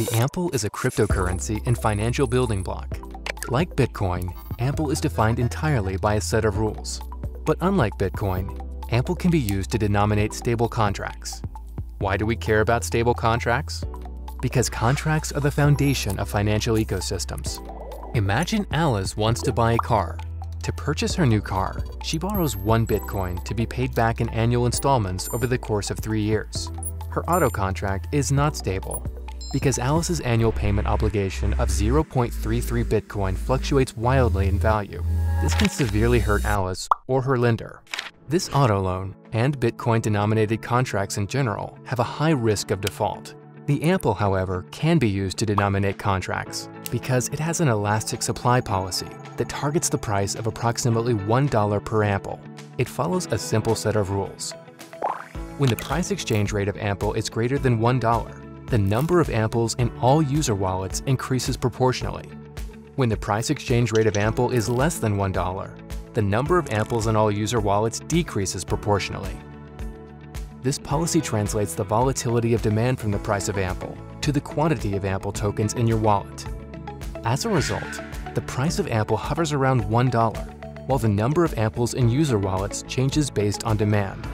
The AMPL is a cryptocurrency and financial building block. Like Bitcoin, AMPL is defined entirely by a set of rules. But unlike Bitcoin, AMPL can be used to denominate stable contracts. Why do we care about stable contracts? Because contracts are the foundation of financial ecosystems. Imagine Alice wants to buy a car. To purchase her new car, she borrows 1 Bitcoin to be paid back in annual installments over the course of 3 years. Her auto contract is not stable because Alice's annual payment obligation of 0.33 Bitcoin fluctuates wildly in value. This can severely hurt Alice or her lender. This auto loan, and Bitcoin-denominated contracts in general, have a high risk of default. The AMPL, however, can be used to denominate contracts because it has an elastic supply policy that targets the price of approximately $1 per AMPL. It follows a simple set of rules. When the price exchange rate of AMPL is greater than $1, the number of AMPLs in all user wallets increases proportionally. When the price exchange rate of AMPL is less than $1, the number of AMPLs in all user wallets decreases proportionally. This policy translates the volatility of demand from the price of AMPL to the quantity of AMPL tokens in your wallet. As a result, the price of AMPL hovers around $1, while the number of AMPLs in user wallets changes based on demand.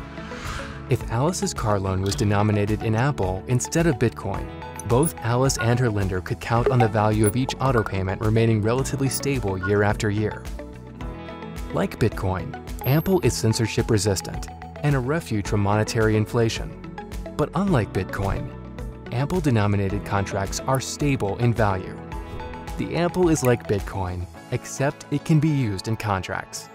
If Alice's car loan was denominated in AMPL instead of Bitcoin, both Alice and her lender could count on the value of each auto payment remaining relatively stable year after year. Like Bitcoin, AMPL is censorship resistant and a refuge from monetary inflation. But unlike Bitcoin, AMPL-denominated contracts are stable in value. The AMPL is like Bitcoin, except it can be used in contracts.